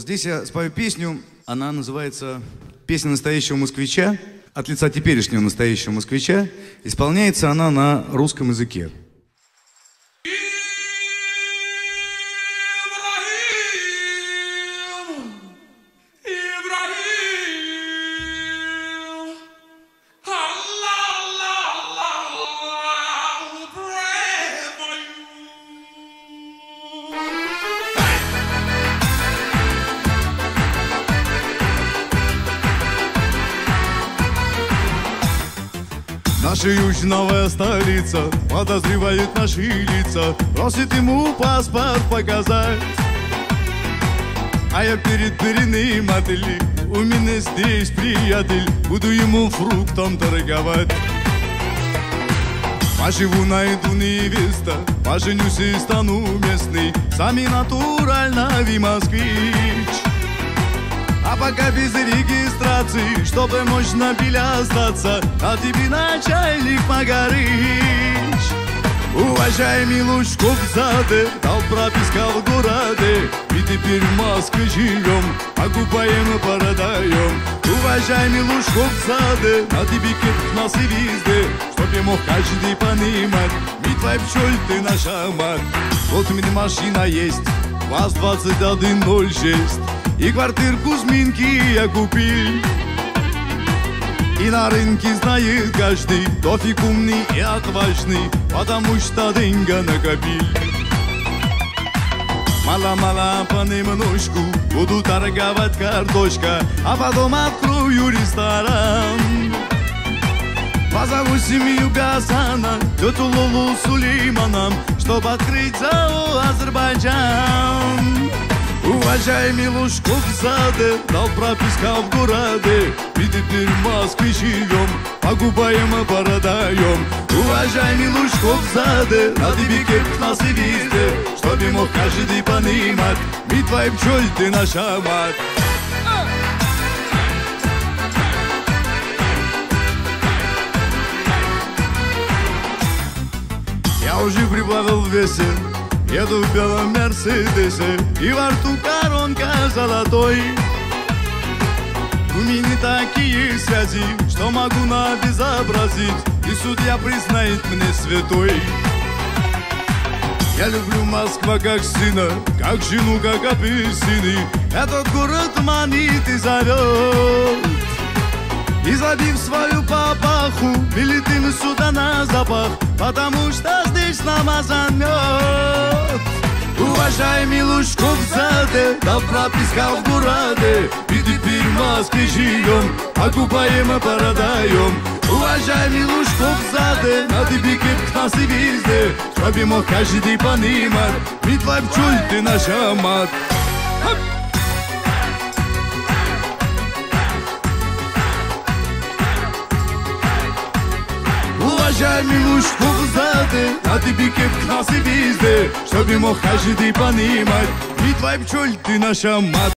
Здесь я спою песню, она называется «Песня настоящего москвича», от лица теперешнего настоящего москвича. Исполняется она на русском языке. Наша южная столица подозревает наши лица, просит ему паспорт показать. А я перед дверным отелем, у меня здесь приятель, буду ему фруктом торговать. Поживу, найду невеста, поженюсь и стану местный, сами натурально ви москвич. А пока без регистрации, чтобы мочь на пиле остаться, а тебе начальник Магарыч. Уважаемый Лужков зады, дал пропискал городе, и теперь в Москве живем, покупаем и продаем. Уважаемый Лужков зады, на тебе кипт нас и везде, чтоб я мог каждый понимать, ведь твой пчель ты наша мать. Вот у меня машина есть, ВАЗ 2106. И квартир Кузьминки я купил. И на рынке знает каждый, дофиг умный и отважный, потому что деньги накопил. Мало-мало понемножку буду торговать картошка, а потом открою ресторан. Позову семью Гасана, тету Лолу Сулиманом, чтобы открыть ЗАО «Азербайджан». Уважаемый Лужков зады, дал прописка в городе, и теперь в Москве живем, покупаем и продаем. Уважаемый Лужков зады, на дебике нас и везде, чтоб ему каждый понимать, ведь твой пчель ты наша мать. Я уже прибавил в весе, еду в белом Мерседесе, и во рту коронка золотой. У меня такие связи, что могу набезобразить, и судья признает мне святой. Я люблю Москва как сына, как жену, как апельсины. Этот город манит и зовет. И забив свою папаху, прилетим сюда на запах, потому что здесь намазан мед. Уважаемый Лужков зады, дал прописка в городе, и теперь в Москве живем, покупаем и продаем. Уважаемый Лужков зады, на дебике нас и везде, чтобы мог каждый понимать, ведь твой пчель ты наша мать. Уважаемый Лужков зады, на дебике нас и везде, чтобы мог каждый понимать, ведь твой пчель ты наша мать.